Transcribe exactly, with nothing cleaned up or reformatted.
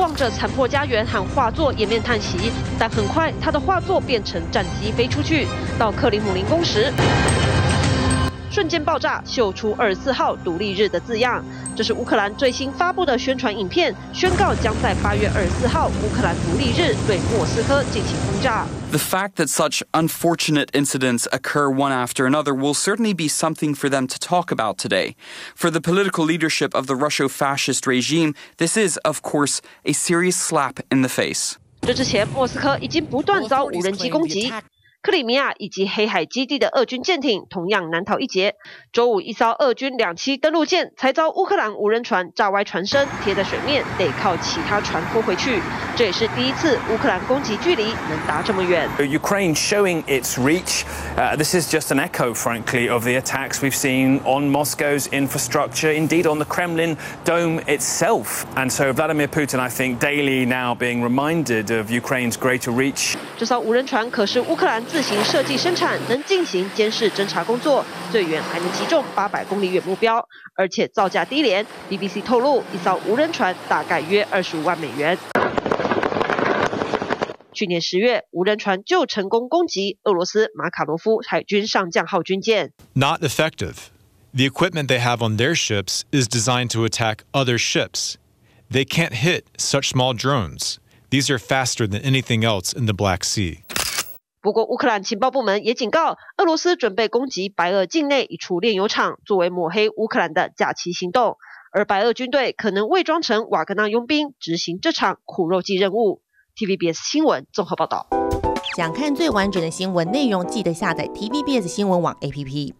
望着残破家园和画作掩面叹息，但很快他的画作变成战机飞出去，到克里姆林宫时，瞬间爆炸，秀出二十四号独立日的字样。这是乌克兰最新发布的宣传影片，宣告将在八月二十四号乌克兰独立日对莫斯科进行轰炸。The fact that such unfortunate incidents occur one after another will certainly be something for them to talk about today. For the political leadership of the Russo-fascist regime, this is, of course, a serious slap in the face. 这之前，莫斯科已经不断遭无人机攻击。克里米亚以及黑海基地的俄军舰艇同样难逃一劫。周五，一艘俄军两栖登陆舰才遭乌克兰无人船炸歪船身，贴在水面，得靠其他船拖回去。这也是第一次乌克兰攻击距离能达这么远。Ukraine showing its reach. This is just an echo, frankly, of the attacks we've seen on Moscow's infrastructure, indeed on the Kremlin dome itself. And so Vladimir Putin, I think, daily now being reminded of Ukraine's greater reach. 这艘无人船可是乌克兰自行设计生产，能进行监视侦查工作，最远还能击中八百公里远目标，而且造价低廉。B B C 透露，一艘无人船大概约二十五万美元。去年十月，无人船就成功攻击俄罗斯马卡罗夫海军上将号军舰。Not effective. The equipment they have on their ships is designed to attack other ships. They can't hit such small drones. These are faster than anything else in the Black Sea. 不过，乌克兰情报部门也警告，俄罗斯准备攻击白俄境内一处炼油厂，作为抹黑乌克兰的假期行动。而白俄军队可能伪装成瓦格纳佣兵，执行这场苦肉计任务。T V B S 新闻综合报道。想看最完整的新闻内容，记得下载 T V B S 新闻网 A P P。